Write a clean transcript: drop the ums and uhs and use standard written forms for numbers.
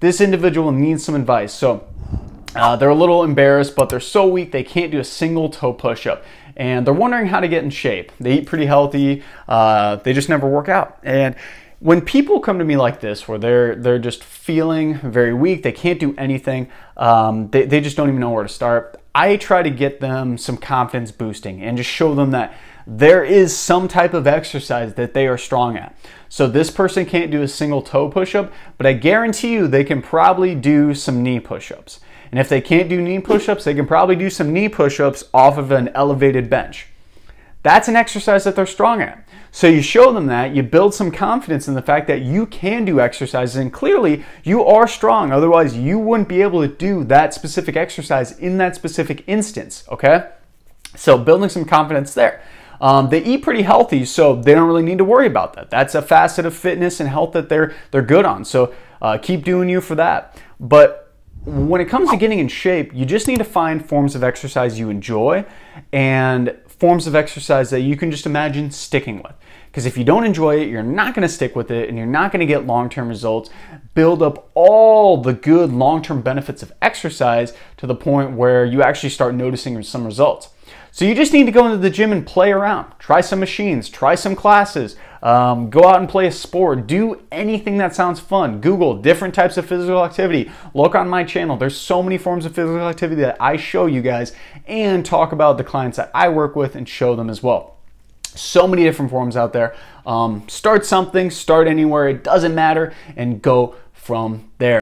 This individual needs some advice. So they're a little embarrassed, but they're so weak they can't do a single toe push-up. And they're wondering how to get in shape. They eat pretty healthy, they just never work out. And when people come to me like this, where they're just feeling very weak, they can't do anything, they just don't even know where to start, I try to get them some confidence boosting and just show them that there is some type of exercise that they are strong at. So this person can't do a single toe push-up, but I guarantee you they can probably do some knee push-ups. And if they can't do knee push-ups, they can probably do some knee push-ups off of an elevated bench. That's an exercise that they're strong at. So you show them that, you build some confidence in the fact that you can do exercises, and clearly you are strong, otherwise you wouldn't be able to do that specific exercise in that specific instance, okay? So building some confidence there. They eat pretty healthy, so they don't really need to worry about that. That's a facet of fitness and health that they're good on, so keep doing you for that. But when it comes to getting in shape, you just need to find forms of exercise you enjoy and forms of exercise that you can just imagine sticking with. Because if you don't enjoy it, you're not going to stick with it and you're not going to get long-term results. Build up all the good long-term benefits of exercise to the point where you actually start noticing some results. So you just need to go into the gym and play around. Try some machines, try some classes, go out and play a sport, do anything that sounds fun. Google different types of physical activity. Look on my channel. There's so many forms of physical activity that I show you guys and talk about the clients that I work with and show them as well. So many different forms out there. Start something, start anywhere, it doesn't matter, and go from there.